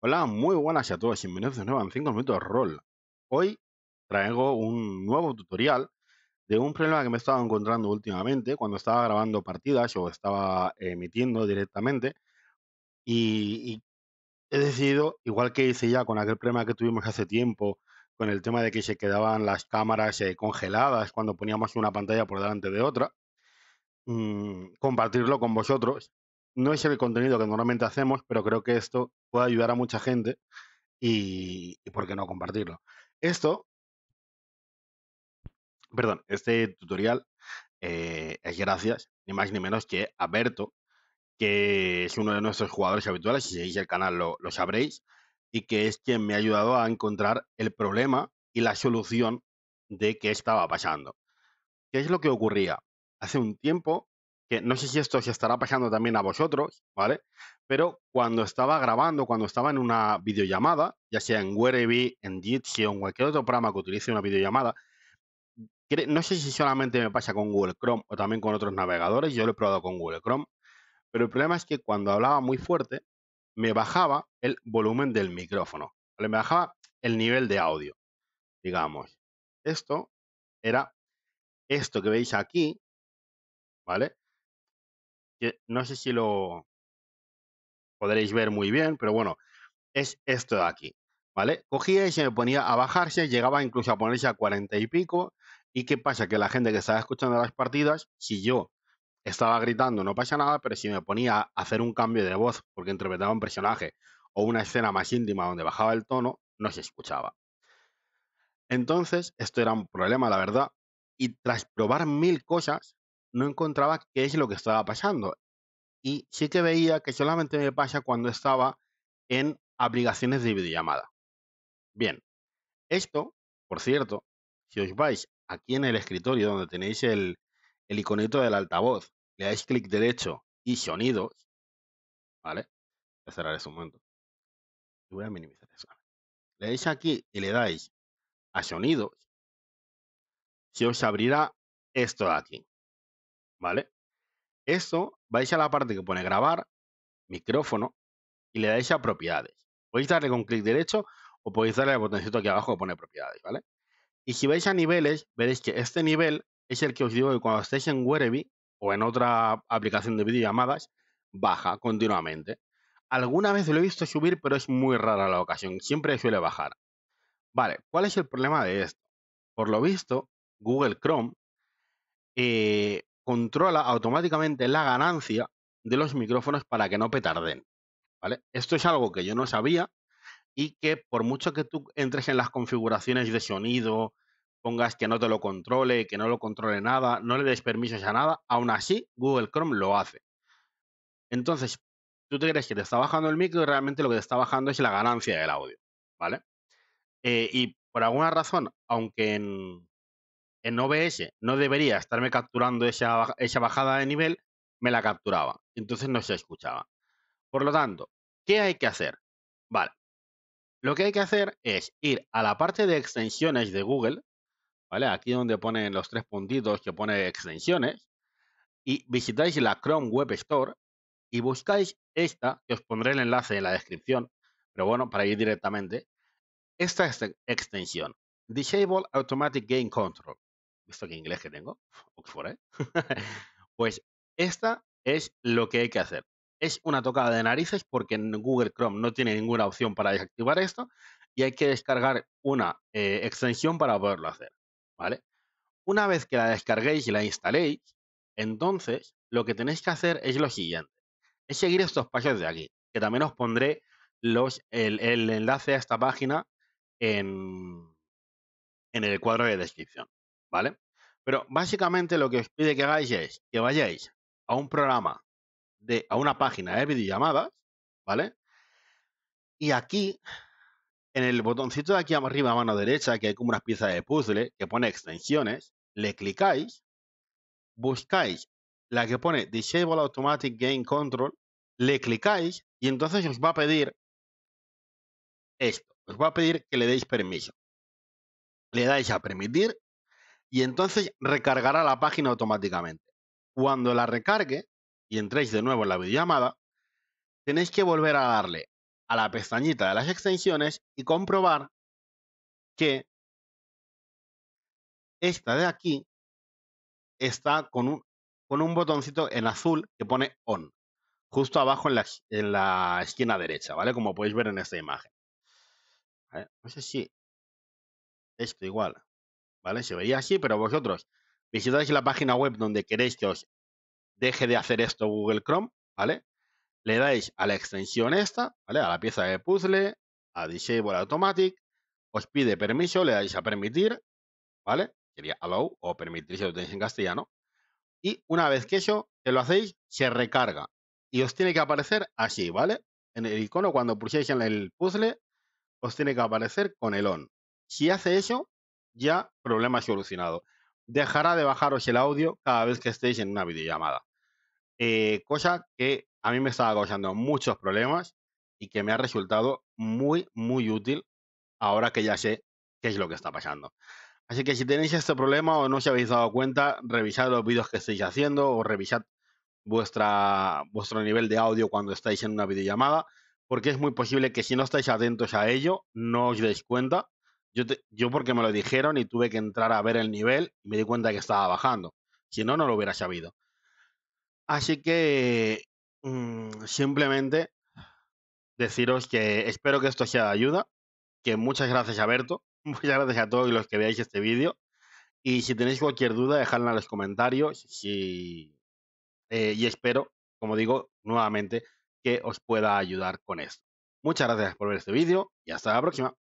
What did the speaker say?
Hola, muy buenas a todos, bienvenidos de nuevo en 5 minutos Roll. Hoy traigo un nuevo tutorial de un problema que me estaba encontrando últimamente cuando estaba grabando partidas o estaba emitiendo directamente y he decidido, igual que hice ya con aquel problema que tuvimos hace tiempo con el tema de que se quedaban las cámaras congeladas cuando poníamos una pantalla por delante de otra, compartirlo con vosotros. No es el contenido que normalmente hacemos, pero creo que esto puede ayudar a mucha gente y por qué no compartirlo. Este tutorial es gracias, ni más ni menos que a Alberto, que es uno de nuestros jugadores habituales. Si seguís el canal lo sabréis, y que es quien me ha ayudado a encontrar el problema y la solución de qué estaba pasando. ¿Qué es lo que ocurría? Hace un tiempo, que no sé si esto se estará pasando también a vosotros, ¿vale? Pero cuando estaba grabando, cuando estaba en una videollamada, ya sea en Whereby, en Jitsi o en cualquier otro programa que utilice una videollamada, no sé si solamente me pasa con Google Chrome o también con otros navegadores, yo lo he probado con Google Chrome, pero el problema es que cuando hablaba muy fuerte, me bajaba el volumen del micrófono, ¿vale? Me bajaba el nivel de audio, digamos. Esto era esto que veis aquí, ¿vale? Que no sé si lo podréis ver muy bien, pero bueno, es esto de aquí, ¿vale? Cogía y se me ponía a bajarse, llegaba incluso a ponerse a 40 y pico. ¿Y qué pasa? Que la gente que estaba escuchando las partidas, si yo estaba gritando no pasa nada, pero si me ponía a hacer un cambio de voz porque interpretaba un personaje o una escena más íntima donde bajaba el tono, no se escuchaba. Entonces, esto era un problema, la verdad, y tras probar mil cosas, no encontraba qué es lo que estaba pasando. Y sí que veía que solamente me pasa cuando estaba en aplicaciones de videollamada. Bien, esto, por cierto, si os vais aquí en el escritorio donde tenéis el iconito del altavoz, le dais clic derecho y sonidos, ¿vale? Voy a cerrar eso un momento. Y voy a minimizar eso. Le dais aquí y le dais a sonidos. Se os abrirá esto de aquí, ¿vale? Esto, vais a la parte que pone grabar, micrófono, y le dais a propiedades. Podéis darle con clic derecho o podéis darle al botoncito aquí abajo que pone propiedades, ¿vale? Y si vais a niveles, veréis que este nivel es el que os digo que cuando estéis en Whereby o en otra aplicación de videollamadas, baja continuamente. Alguna vez lo he visto subir, pero es muy rara la ocasión. Siempre suele bajar. Vale, ¿cuál es el problema de esto? Por lo visto, Google Chrome controla automáticamente la ganancia de los micrófonos para que no petarden, ¿vale? Esto es algo que yo no sabía y que por mucho que tú entres en las configuraciones de sonido, pongas que no te lo controle, que no lo controle nada, no le des permisos a nada, aún así Google Chrome lo hace. Entonces, tú te crees que te está bajando el micro y realmente lo que te está bajando es la ganancia del audio, ¿vale? Y por alguna razón, aunque en OBS no debería estarme capturando esa bajada de nivel, me la capturaba. Entonces no se escuchaba. Por lo tanto, ¿qué hay que hacer? Vale. Lo que hay que hacer es ir a la parte de extensiones de Google, ¿vale? Aquí donde ponen los tres puntitos que pone extensiones, y visitáis la Chrome Web Store y buscáis esta, que os pondré el enlace en la descripción, pero bueno, para ir directamente, esta es extensión. Disable Automatic Gain Control. ¿Visto qué inglés que tengo? Oxford, ¿eh? Pues esta es lo que hay que hacer. Es una tocada de narices porque en Google Chrome no tiene ninguna opción para desactivar esto y hay que descargar una extensión para poderlo hacer, ¿vale? Una vez que la descarguéis y la instaléis, entonces lo que tenéis que hacer es lo siguiente. Es seguir estos pasos de aquí, que también os pondré el enlace a esta página en el cuadro de descripción, ¿vale? Pero básicamente lo que os pide que hagáis es que vayáis a un programa, a una página de videollamadas, ¿vale? Y aquí, en el botoncito de aquí arriba a mano derecha, que hay como unas piezas de puzzle, que pone extensiones, le clicáis, buscáis la que pone Disable Automatic Gain Control, le clicáis y entonces os va a pedir esto, os va a pedir que le deis permiso. Le dais a permitir y entonces recargará la página automáticamente. Cuando la recargue y entréis de nuevo en la videollamada, tenéis que volver a darle a la pestañita de las extensiones y comprobar que esta de aquí está con un botoncito en azul que pone ON, justo abajo en la esquina derecha, ¿vale? Como podéis ver en esta imagen. ¿Vale? No sé si esto igual, ¿vale? Se veía así, pero vosotros visitáis la página web donde queréis que os deje de hacer esto Google Chrome, ¿vale? Le dais a la extensión esta, ¿vale? A la pieza de puzzle, a Disable Automatic, os pide permiso, le dais a permitir, ¿vale? Sería allow o permitir si lo tenéis en castellano. Y una vez que eso, que lo hacéis, se recarga. Y os tiene que aparecer así, ¿vale? En el icono, cuando pulséis en el puzzle, os tiene que aparecer con el on. Si hace eso, ya problema solucionado. Dejará de bajaros el audio cada vez que estéis en una videollamada. Cosa que a mí me estaba causando muchos problemas y que me ha resultado muy, muy útil ahora que ya sé qué es lo que está pasando. Así que si tenéis este problema o no os habéis dado cuenta, revisad los vídeos que estáis haciendo o revisad vuestro nivel de audio cuando estáis en una videollamada, porque es muy posible que si no estáis atentos a ello, no os deis cuenta. Yo porque me lo dijeron y tuve que entrar a ver el nivel y me di cuenta que estaba bajando. Si no, no lo hubiera sabido. Así que simplemente deciros que espero que esto sea de ayuda, que muchas gracias Alberto, muchas gracias a todos los que veáis este vídeo, y si tenéis cualquier duda, dejadla en los comentarios y espero, como digo, nuevamente que os pueda ayudar con esto. Muchas gracias por ver este vídeo y hasta la próxima.